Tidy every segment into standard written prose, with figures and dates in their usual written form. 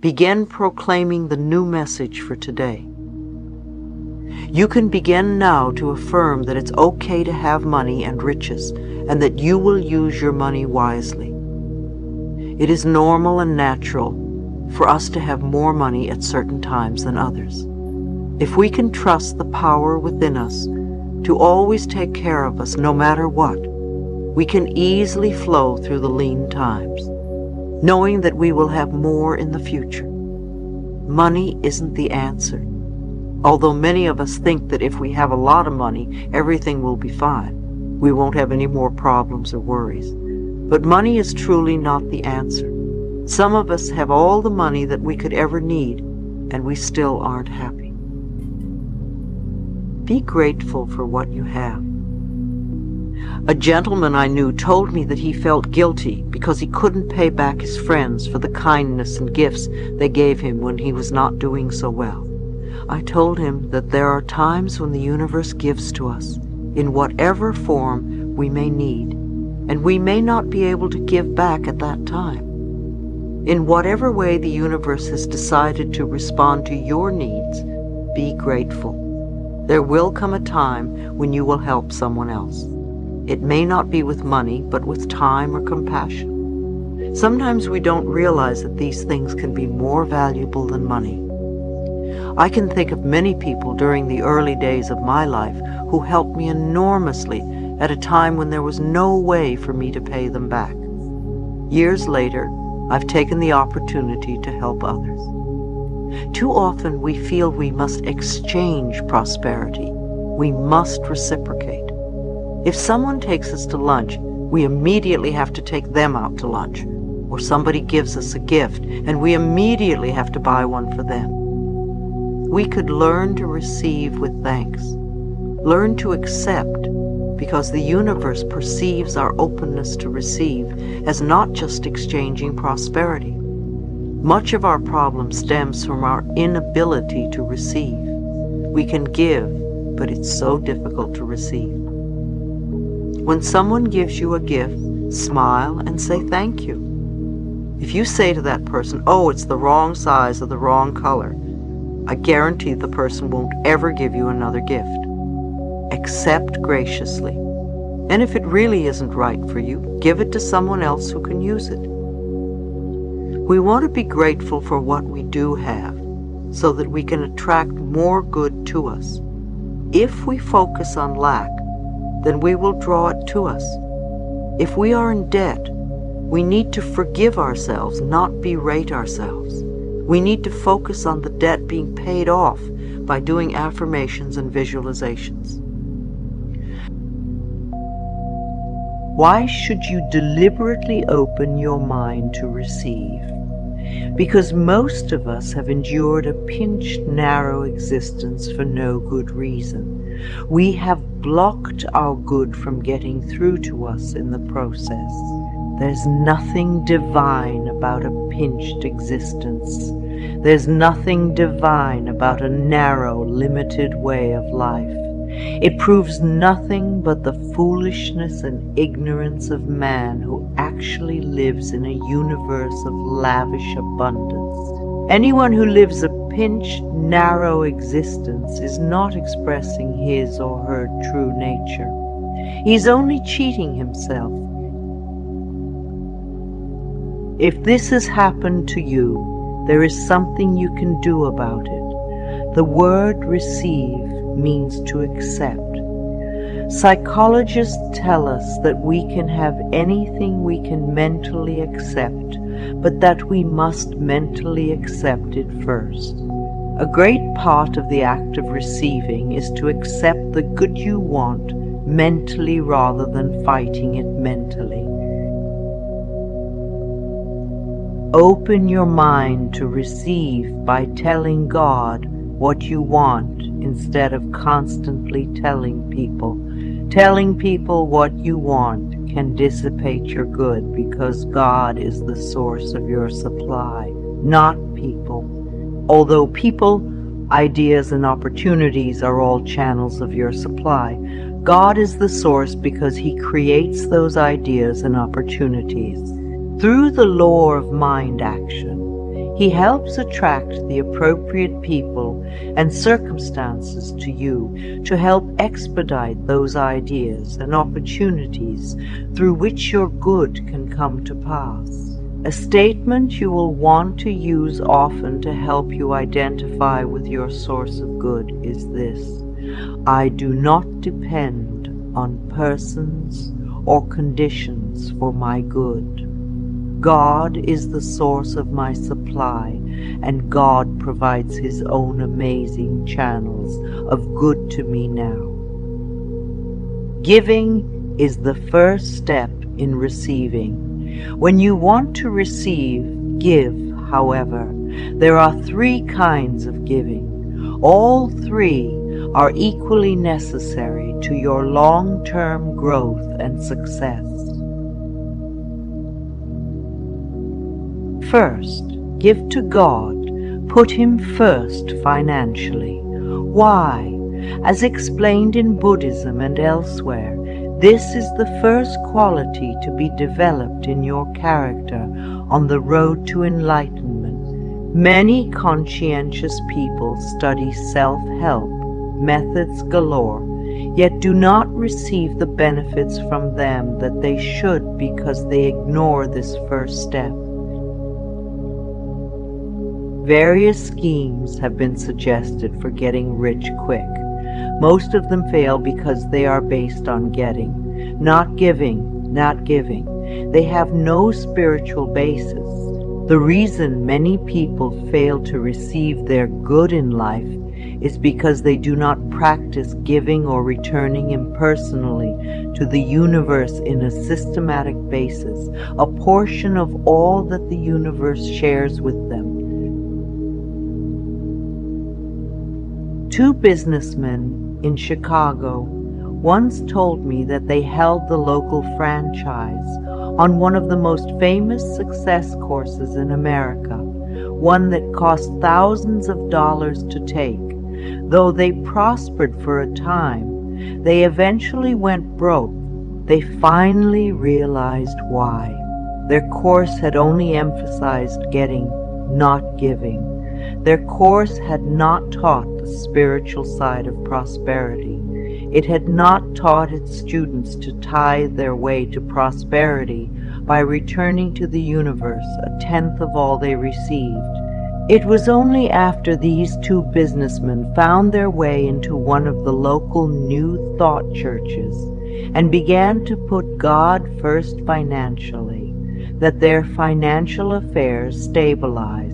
Begin proclaiming the new message for today. You can begin now to affirm that it's okay to have money and riches, and that you will use your money wisely. It is normal and natural for us to have more money at certain times than others. If we can trust the power within us to always take care of us no matter what, we can easily flow through the lean times, knowing that we will have more in the future. Money isn't the answer, although many of us think that if we have a lot of money, everything will be fine. We won't have any more problems or worries. But money is truly not the answer. Some of us have all the money that we could ever need, and we still aren't happy. Be grateful for what you have. A gentleman I knew told me that he felt guilty because he couldn't pay back his friends for the kindness and gifts they gave him when he was not doing so well. I told him that there are times when the universe gives to us, in whatever form we may need, and we may not be able to give back at that time. In whatever way the universe has decided to respond to your needs, be grateful. There will come a time when you will help someone else. It may not be with money, but with time or compassion. Sometimes we don't realize that these things can be more valuable than money. I can think of many people during the early days of my life who helped me enormously at a time when there was no way for me to pay them back. Years later, I've taken the opportunity to help others. Too often we feel we must exchange prosperity. We must reciprocate. If someone takes us to lunch, we immediately have to take them out to lunch. Or somebody gives us a gift, and we immediately have to buy one for them. We could learn to receive with thanks. Learn to accept, because the universe perceives our openness to receive as not just exchanging prosperity. Much of our problem stems from our inability to receive. We can give, but it's so difficult to receive. When someone gives you a gift, smile and say thank you. If you say to that person, "Oh, it's the wrong size or the wrong color," I guarantee the person won't ever give you another gift. Accept graciously. And if it really isn't right for you, give it to someone else who can use it. We want to be grateful for what we do have, so that we can attract more good to us. If we focus on lack, then we will draw it to us. If we are in debt, we need to forgive ourselves, not berate ourselves. We need to focus on the debt being paid off by doing affirmations and visualizations. Why should you deliberately open your mind to receive? Because most of us have endured a pinched, narrow existence for no good reason. We have blocked our good from getting through to us in the process. There's nothing divine about a pinched existence. There's nothing divine about a narrow, limited way of life. It proves nothing but the foolishness and ignorance of man who actually lives in a universe of lavish abundance. Anyone who lives a pinched, narrow existence is not expressing his or her true nature. He's only cheating himself. If this has happened to you, there is something you can do about it. The word receive means to accept. Psychologists tell us that we can have anything we can mentally accept, but that we must mentally accept it first. A great part of the act of receiving is to accept the good you want mentally rather than fighting it mentally. Open your mind to receive by telling God what you want instead of constantly telling people. Telling people what you want can dissipate your good because God is the source of your supply, not people. Although people, ideas, and opportunities are all channels of your supply, God is the source because He creates those ideas and opportunities. Through the law of mind action, he helps attract the appropriate people and circumstances to you to help expedite those ideas and opportunities through which your good can come to pass. A statement you will want to use often to help you identify with your source of good is this: I do not depend on persons or conditions for my good. God is the source of my supply, and God provides His own amazing channels of good to me now. Giving is the first step in receiving. When you want to receive, give, however. There are three kinds of giving. All three are equally necessary to your long-term growth and success. First, give to God. Put Him first financially. Why? As explained in Buddhism and elsewhere, this is the first quality to be developed in your character on the road to enlightenment. Many conscientious people study self-help methods galore, yet do not receive the benefits from them that they should because they ignore this first step. Various schemes have been suggested for getting rich quick. Most of them fail because they are based on getting, not giving, not giving. They have no spiritual basis. The reason many people fail to receive their good in life is because they do not practice giving or returning impersonally to the universe in a systematic basis, a portion of all that the universe shares with them. Two businessmen in Chicago once told me that they held the local franchise on one of the most famous success courses in America, one that cost thousands of dollars to take. Though they prospered for a time, they eventually went broke. They finally realized why. Their course had only emphasized getting, not giving. Their course had not taught the spiritual side of prosperity. It had not taught its students to tithe their way to prosperity by returning to the universe a tenth of all they received. It was only after these two businessmen found their way into one of the local New Thought churches and began to put God first financially that their financial affairs stabilized,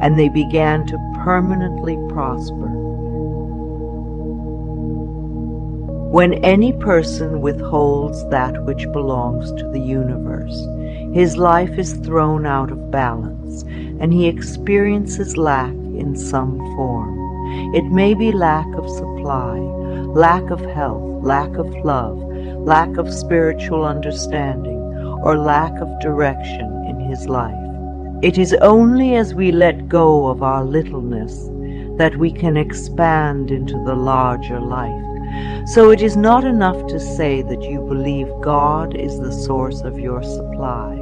and they began to permanently prosper. When any person withholds that which belongs to the universe, his life is thrown out of balance, and he experiences lack in some form. It may be lack of supply, lack of health, lack of love, lack of spiritual understanding, or lack of direction in his life. It is only as we let go of our littleness that we can expand into the larger life. So it is not enough to say that you believe God is the source of your supply.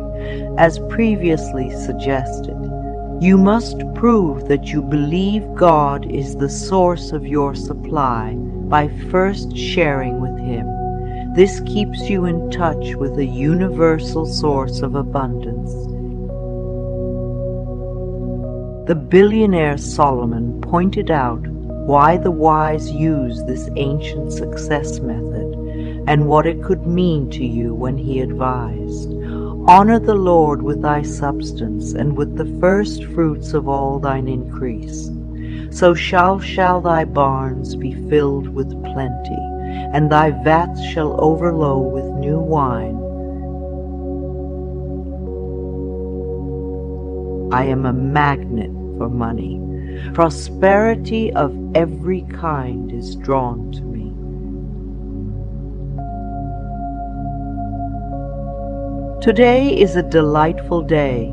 As previously suggested, you must prove that you believe God is the source of your supply by first sharing with Him. This keeps you in touch with a universal source of abundance. The billionaire Solomon pointed out why the wise use this ancient success method and what it could mean to you when he advised, "Honor the Lord with thy substance and with the first fruits of all thine increase. So shall thy barns be filled with plenty, and thy vats shall overflow with new wine." I am a magnet for money. Prosperity of every kind is drawn to me. Today is a delightful day.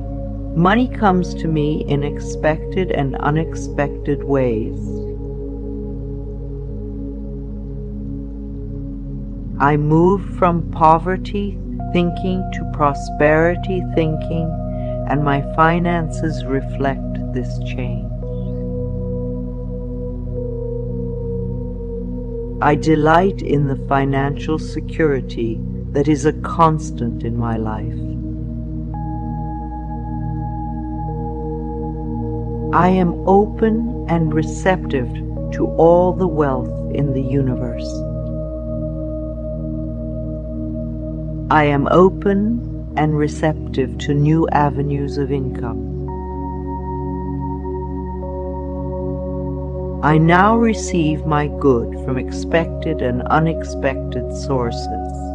Money comes to me in expected and unexpected ways. I move from poverty thinking to prosperity thinking, and my finances reflect this change. I delight in the financial security that is a constant in my life. I am open and receptive to all the wealth in the universe. I am open and receptive to new avenues of income. I now receive my good from expected and unexpected sources.